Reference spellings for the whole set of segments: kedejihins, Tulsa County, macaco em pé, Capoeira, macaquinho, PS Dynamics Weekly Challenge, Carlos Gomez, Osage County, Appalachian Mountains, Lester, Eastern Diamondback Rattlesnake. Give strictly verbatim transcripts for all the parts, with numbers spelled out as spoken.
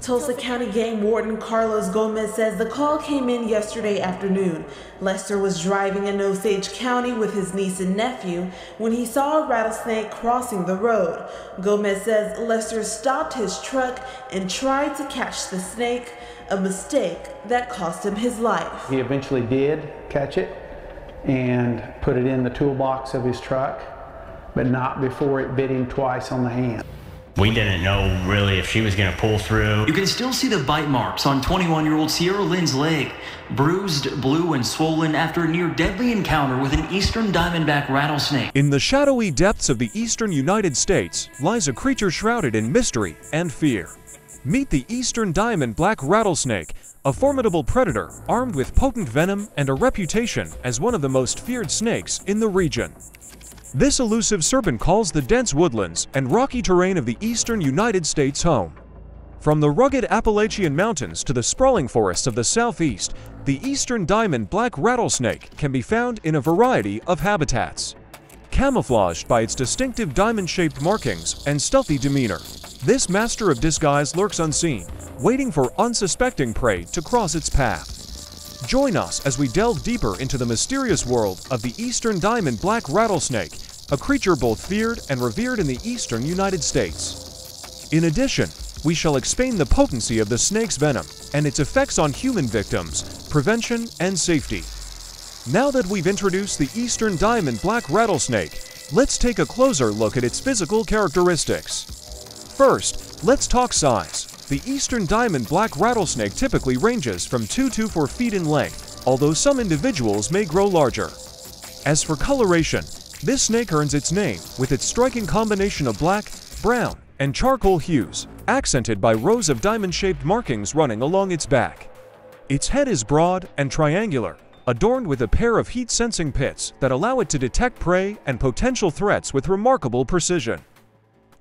Tulsa County Game Warden Carlos Gomez says the call came in yesterday afternoon. Lester was driving in Osage County with his niece and nephew when he saw a rattlesnake crossing the road. Gomez says Lester stopped his truck and tried to catch the snake, a mistake that cost him his life. He eventually did catch it and put it in the toolbox of his truck, but not before it bit him twice on the hand. We didn't know really if she was going to pull through. You can still see the bite marks on twenty-one-year-old Sierra Lynn's leg, bruised, blue, and swollen after a near-deadly encounter with an Eastern Diamondback rattlesnake. In the shadowy depths of the eastern United States lies a creature shrouded in mystery and fear. Meet the Eastern Diamondback rattlesnake, a formidable predator armed with potent venom and a reputation as one of the most feared snakes in the region. This elusive serpent calls the dense woodlands and rocky terrain of the eastern United States home. From the rugged Appalachian Mountains to the sprawling forests of the southeast, the Eastern Diamondback rattlesnake can be found in a variety of habitats. Camouflaged by its distinctive diamond-shaped markings and stealthy demeanor, this master of disguise lurks unseen, waiting for unsuspecting prey to cross its path. Join us as we delve deeper into the mysterious world of the Eastern Diamondback rattlesnake, a creature both feared and revered in the eastern United States. In addition, we shall explain the potency of the snake's venom and its effects on human victims, prevention, and safety. Now that we've introduced the Eastern Diamondback rattlesnake, let's take a closer look at its physical characteristics. First, let's talk size. The Eastern Diamondback rattlesnake typically ranges from two to four feet in length, although some individuals may grow larger. As for coloration, this snake earns its name with its striking combination of black, brown, and charcoal hues, accented by rows of diamond-shaped markings running along its back. Its head is broad and triangular, adorned with a pair of heat-sensing pits that allow it to detect prey and potential threats with remarkable precision.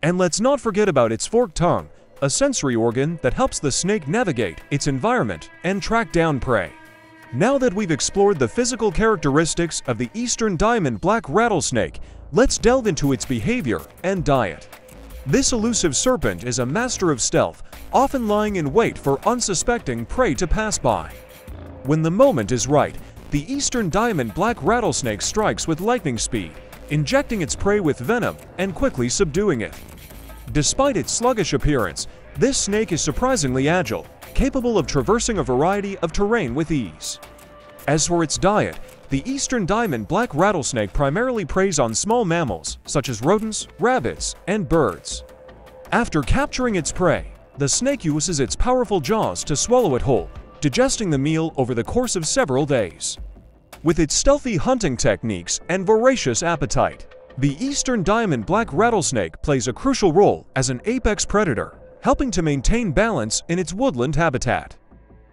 And let's not forget about its forked tongue, a sensory organ that helps the snake navigate its environment and track down prey. Now that we've explored the physical characteristics of the Eastern Diamondback rattlesnake, let's delve into its behavior and diet. This elusive serpent is a master of stealth, often lying in wait for unsuspecting prey to pass by. When the moment is right, the Eastern Diamondback rattlesnake strikes with lightning speed, injecting its prey with venom and quickly subduing it. Despite its sluggish appearance, this snake is surprisingly agile, capable of traversing a variety of terrain with ease. As for its diet, the Eastern Diamondback rattlesnake primarily preys on small mammals such as rodents, rabbits, and birds. After capturing its prey, the snake uses its powerful jaws to swallow it whole, digesting the meal over the course of several days. With its stealthy hunting techniques and voracious appetite, the Eastern Diamondback rattlesnake plays a crucial role as an apex predator, helping to maintain balance in its woodland habitat.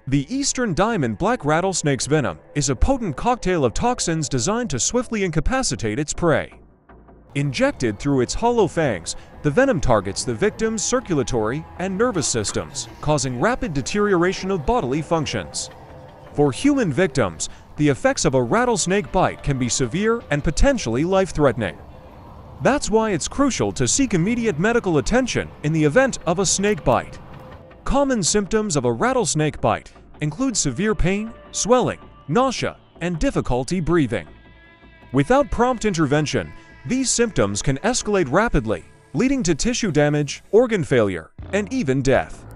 The Eastern Diamondback rattlesnake's venom is a potent cocktail of toxins designed to swiftly incapacitate its prey. Injected through its hollow fangs, the venom targets the victim's circulatory and nervous systems, causing rapid deterioration of bodily functions. For human victims, the effects of a rattlesnake bite can be severe and potentially life-threatening. That's why it's crucial to seek immediate medical attention in the event of a snake bite. Common symptoms of a rattlesnake bite include severe pain, swelling, nausea, and difficulty breathing. Without prompt intervention, these symptoms can escalate rapidly, leading to tissue damage, organ failure, and even death.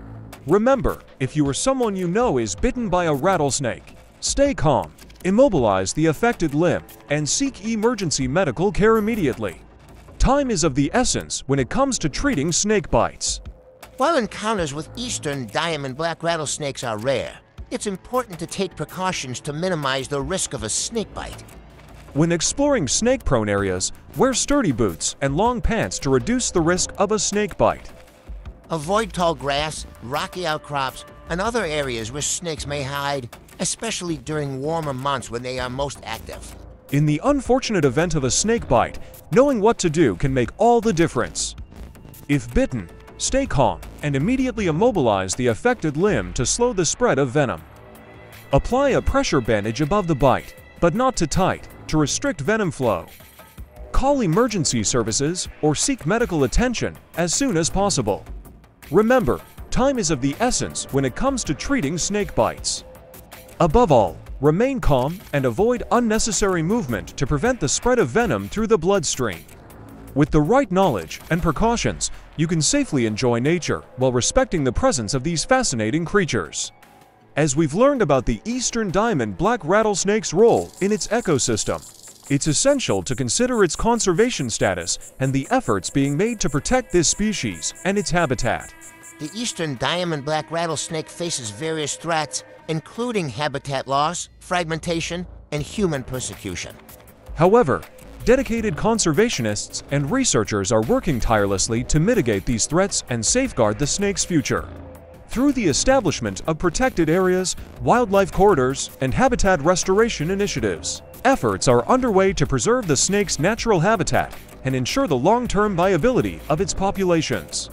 Remember, if you or someone you know is bitten by a rattlesnake, stay calm, immobilize the affected limb, and seek emergency medical care immediately. Time is of the essence when it comes to treating snake bites. While encounters with Eastern Diamondback rattlesnakes are rare, it's important to take precautions to minimize the risk of a snake bite. When exploring snake-prone areas, wear sturdy boots and long pants to reduce the risk of a snake bite. Avoid tall grass, rocky outcrops, and other areas where snakes may hide, especially during warmer months when they are most active. In the unfortunate event of a snake bite, knowing what to do can make all the difference. If bitten, stay calm and immediately immobilize the affected limb to slow the spread of venom. Apply a pressure bandage above the bite, but not too tight, to restrict venom flow. Call emergency services or seek medical attention as soon as possible. Remember Time is of the essence when it comes to treating snake bites. Above all, remain calm and avoid unnecessary movement to prevent the spread of venom through the bloodstream. With the right knowledge and precautions, you can safely enjoy nature while respecting the presence of these fascinating creatures. As we've learned about the Eastern Diamondback Rattlesnake's role in its ecosystem, it's essential to consider its conservation status and the efforts being made to protect this species and its habitat. The Eastern Diamondback Rattlesnake faces various threats, including habitat loss, fragmentation, and human persecution. However, dedicated conservationists and researchers are working tirelessly to mitigate these threats and safeguard the snake's future. Through the establishment of protected areas, wildlife corridors, and habitat restoration initiatives, efforts are underway to preserve the snake's natural habitat and ensure the long-term viability of its populations.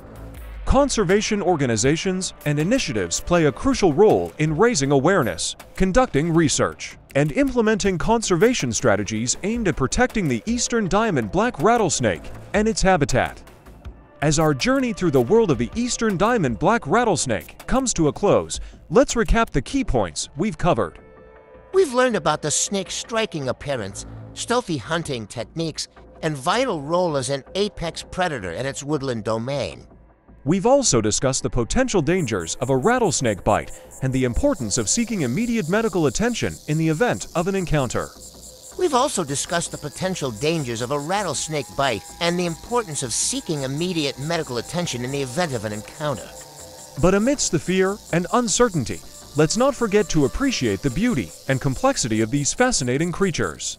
Conservation organizations and initiatives play a crucial role in raising awareness, conducting research, and implementing conservation strategies aimed at protecting the Eastern Diamondback Rattlesnake and its habitat. As our journey through the world of the Eastern Diamondback Rattlesnake comes to a close, let's recap the key points we've covered. We've learned about the snake's striking appearance, stealthy hunting techniques, and vital role as an apex predator in its woodland domain. We've also discussed the potential dangers of a rattlesnake bite and the importance of seeking immediate medical attention in the event of an encounter. We've also discussed the potential dangers of a rattlesnake bite and the importance of seeking immediate medical attention in the event of an encounter. But amidst the fear and uncertainty, let's not forget to appreciate the beauty and complexity of these fascinating creatures.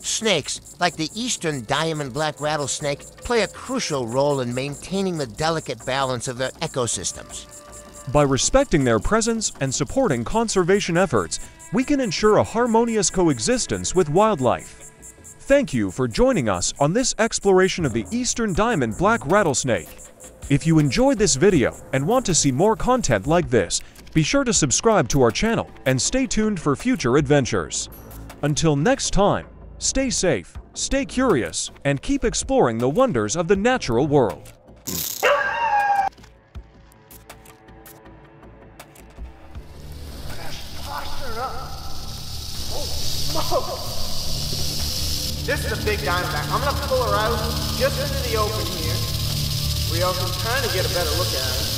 Snakes, like the Eastern Diamondback Rattlesnake, play a crucial role in maintaining the delicate balance of their ecosystems. By respecting their presence and supporting conservation efforts, we can ensure a harmonious coexistence with wildlife. Thank you for joining us on this exploration of the Eastern Diamondback Rattlesnake. If you enjoyed this video and want to see more content like this, be sure to subscribe to our channel and stay tuned for future adventures. Until next time, stay safe, stay curious, and keep exploring the wonders of the natural world. This is a big diamondback. I'm gonna pull her out just into the open here, where y'all can kind of get a better look at it.